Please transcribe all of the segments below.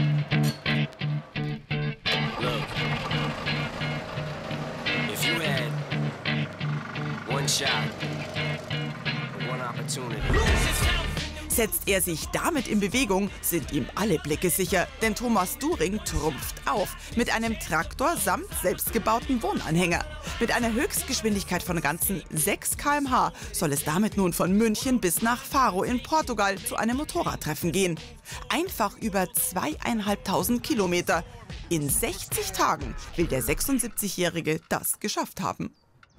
Look, if you had one shot, one opportunity. Setzt er sich damit in Bewegung, sind ihm alle Blicke sicher, denn Thomas During trumpft auf mit einem Traktor samt selbstgebauten Wohnanhänger. Mit einer Höchstgeschwindigkeit von ganzen 6 km/h soll es damit nun von München bis nach Faro in Portugal zu einem Motorradtreffen gehen. Einfach über 2500 Kilometer. In 60 Tagen will der 76-Jährige das geschafft haben.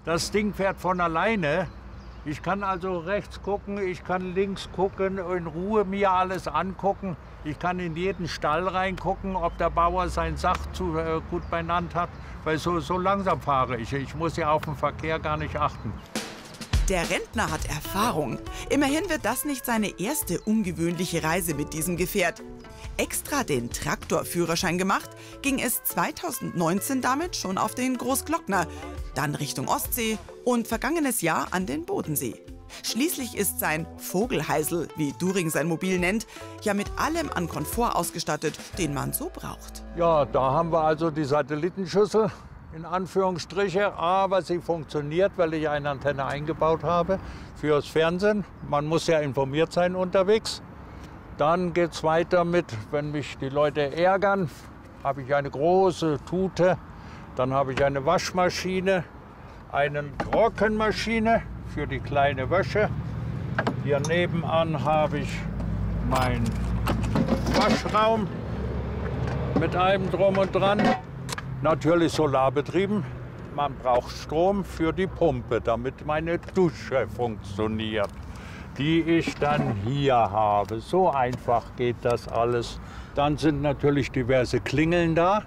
Das Ding fährt von alleine. Ich kann also rechts gucken, ich kann links gucken, in Ruhe mir alles angucken. Ich kann in jeden Stall reingucken, ob der Bauer sein Sach zu gut beieinander hat. Weil so langsam fahre ich. Ich muss ja auf den Verkehr gar nicht achten. Der Rentner hat Erfahrung. Immerhin wird das nicht seine erste ungewöhnliche Reise mit diesem Gefährt. Extra den Traktorführerschein gemacht, ging es 2019 damit schon auf den Großglockner, dann Richtung Ostsee und vergangenes Jahr an den Bodensee. Schließlich ist sein Vogelheisel, wie During sein Mobil nennt, ja mit allem an Komfort ausgestattet, den man so braucht. Ja, da haben wir also die Satellitenschüssel, in Anführungsstriche, aber sie funktioniert, weil ich eine Antenne eingebaut habe fürs Fernsehen. Man muss ja informiert sein unterwegs. Dann geht es weiter mit, wenn mich die Leute ärgern, habe ich eine große Tute, dann habe ich eine Waschmaschine, eine Trockenmaschine für die kleine Wäsche. Hier nebenan habe ich meinen Waschraum mit allem Drum und Dran. Natürlich solarbetrieben. Man braucht Strom für die Pumpe, damit meine Dusche funktioniert, die ich dann hier habe. So einfach geht das alles. Dann sind natürlich diverse Klingeln da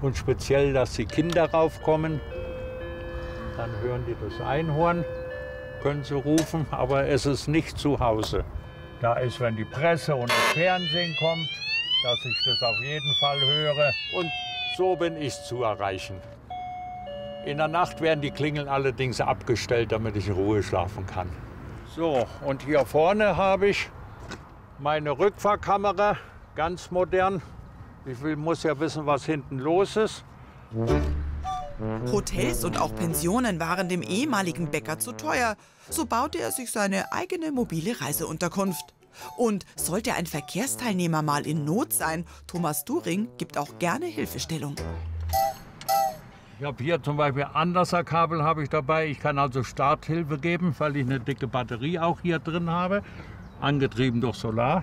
und speziell, dass die Kinder raufkommen. Dann hören die das Einhorn, können sie rufen, aber es ist nicht zu Hause. Da ist, wenn die Presse und das Fernsehen kommt, dass ich das auf jeden Fall höre. Und so bin ich zu erreichen. In der Nacht werden die Klingeln allerdings abgestellt, damit ich in Ruhe schlafen kann. So, und hier vorne habe ich meine Rückfahrkamera, ganz modern. Ich muss ja wissen, was hinten los ist. Hotels und auch Pensionen waren dem ehemaligen Bäcker zu teuer. So baute er sich seine eigene mobile Reiseunterkunft. Und sollte ein Verkehrsteilnehmer mal in Not sein, Thomas During gibt auch gerne Hilfestellung. Ich habe hier zum Beispiel Anlasserkabel habe ich dabei. Ich kann also Starthilfe geben, weil ich eine dicke Batterie auch hier drin habe, angetrieben durch Solar.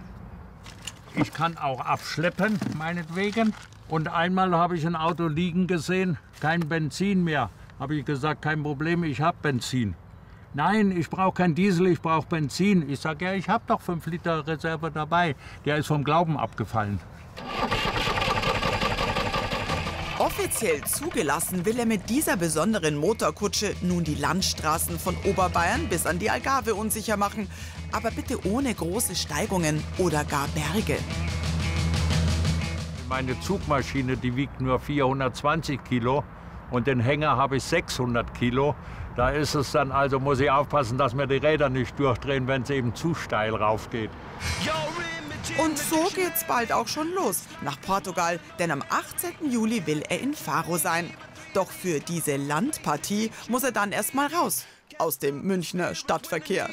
Ich kann auch abschleppen, meinetwegen. Und einmal habe ich ein Auto liegen gesehen, kein Benzin mehr. Habe ich gesagt, kein Problem, ich habe Benzin. Nein, ich brauche kein Diesel, ich brauche Benzin. Ich sage, ja, ich habe doch 5 Liter Reserve dabei. Der ist vom Glauben abgefallen. Offiziell zugelassen will er mit dieser besonderen Motorkutsche nun die Landstraßen von Oberbayern bis an die Algarve unsicher machen. Aber bitte ohne große Steigungen oder gar Berge. Meine Zugmaschine, die wiegt nur 420 Kilo. Und den Hänger habe ich 600 Kilo. Da ist es dann, also muss ich aufpassen, dass mir die Räder nicht durchdrehen, wenn es eben zu steil raufgeht. Und so geht's bald auch schon los nach Portugal, denn am 18. Juli will er in Faro sein. Doch für diese Landpartie muss er dann erst mal raus aus dem Münchner Stadtverkehr.